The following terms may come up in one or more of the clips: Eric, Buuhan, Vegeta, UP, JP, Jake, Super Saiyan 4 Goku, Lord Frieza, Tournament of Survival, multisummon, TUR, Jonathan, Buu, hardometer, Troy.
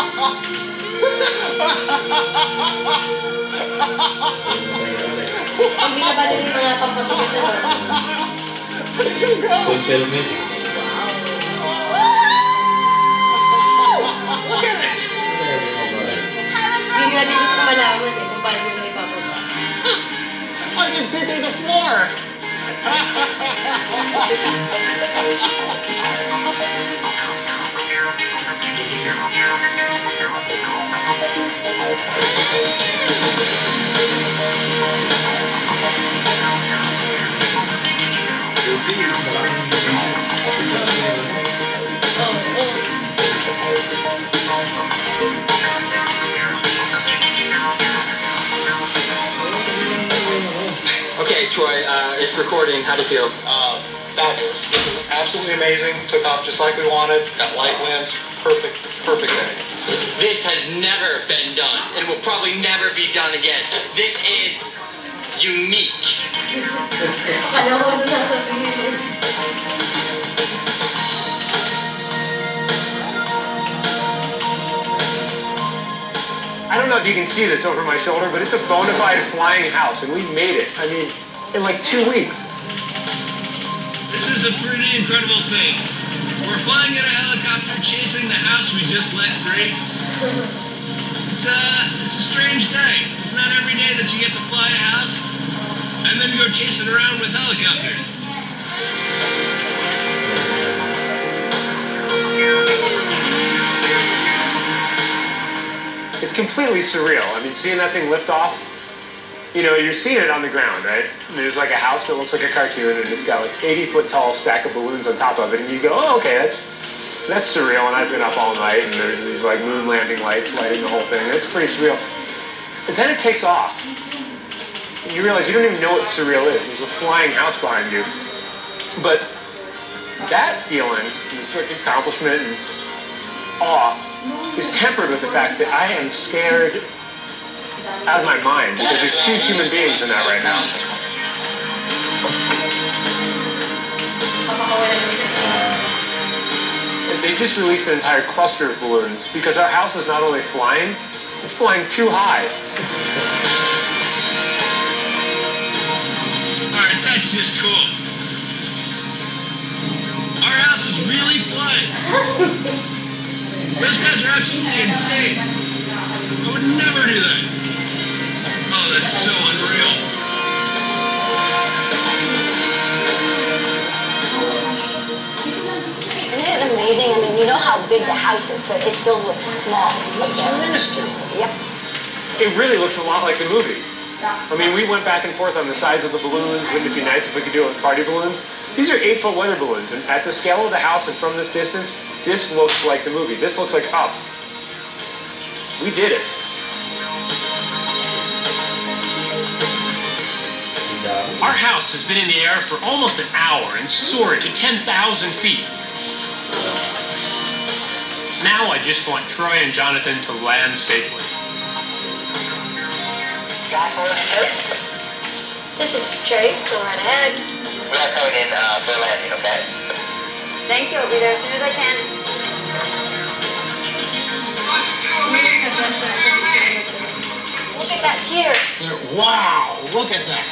Hindi na ba din yung mga pampabigat na doon? Full helmet. Look at it! Hindi nga din gusto malaman eh kung paano nila ipapaba. I can see through the floor! Okay, Troy, it's recording. How'd it feel? Fabulous. This is absolutely amazing. Took off just like we wanted. Got light winds. Perfect, perfect day. This has never been done, and will probably never be done again. This is unique. I don't want to know. I don't know if you can see this over my shoulder, but it's a bona fide flying house, and we made it. I mean, in like 2 weeks. This is a pretty incredible thing. We're flying in a helicopter chasing the house we just let break. It's a strange day. It's not every day that you get to fly a house and then go chasing around with helicopters. It's completely surreal. I mean, seeing that thing lift off, you know, you're seeing it on the ground, right? There's like a house that looks like a cartoon, and it's got like 80-foot tall stack of balloons on top of it, and you go, oh, okay, that's surreal. And I've been up all night, and there's these like moon landing lights lighting the whole thing. It's pretty surreal. But then it takes off, and you realize you don't even know what surreal is. There's a flying house behind you. But that feeling, this like accomplishment and awe, is tempered with the fact that I am scared out of my mind, because there's two human beings in that right now. They just released an entire cluster of balloons because our house is not only flying, it's flying too high. Alright, that's just cool. Our house is really flying. Those guys are absolutely insane. I would never do that. Oh, that's so unreal. Isn't it amazing? I mean, you know how big the house is, but it still looks small. It's minuscule. Yep. It really looks a lot like the movie. I mean, we went back and forth on the size of the balloons. Wouldn't it be nice if we could do it with party balloons? These are 8-foot weather balloons, and at the scale of the house and from this distance, this looks like the movie. This looks like Up. We did it. Our house has been in the air for almost an hour and soared to 10,000 feet. Now I just want Troy and Jonathan to land safely. This is Jake, go right ahead. We're not coming in for the landing, okay? Thank you, I'll be there as soon as I can. Look at that tear. Wow, look at that.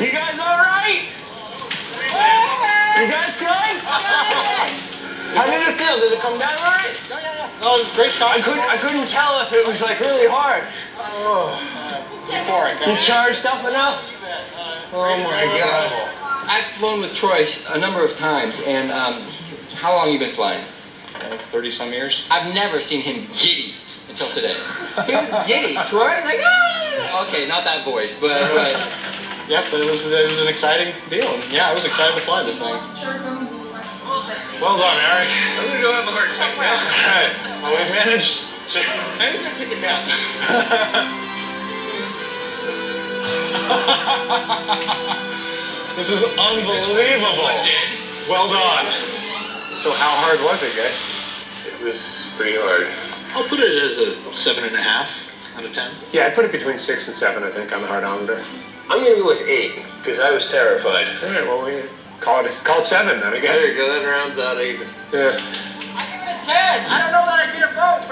You guys all right? You guys guys? How did it feel? Did it come down all right? No, yeah, yeah. No, it was a great shot. I couldn't tell if it was like really hard. Oh. You charged up enough? Oh my God. I've flown with Troy a number of times, and how long have you been flying? 30-some years. I've never seen him giddy until today. He was giddy. Troy was like, ah! Okay, not that voice, but. Yep, but it was an exciting deal. And yeah, I was excited to fly this thing. Well done, Eric. I'm going to go have a heart attack now. Alright, well, we managed to... I'm going to take it down. This is unbelievable. Well done. So how hard was it, guys? It was pretty hard. I'll put it as a 7.5 out of 10. Yeah, I'd put it between 6 and 7, I think, on the hardometer. I'm gonna go with 8 because I was terrified. All right, well, we call it 7 then, I guess. There you go. That rounds out even. Yeah. I give it a 10. I don't know that I did a vote.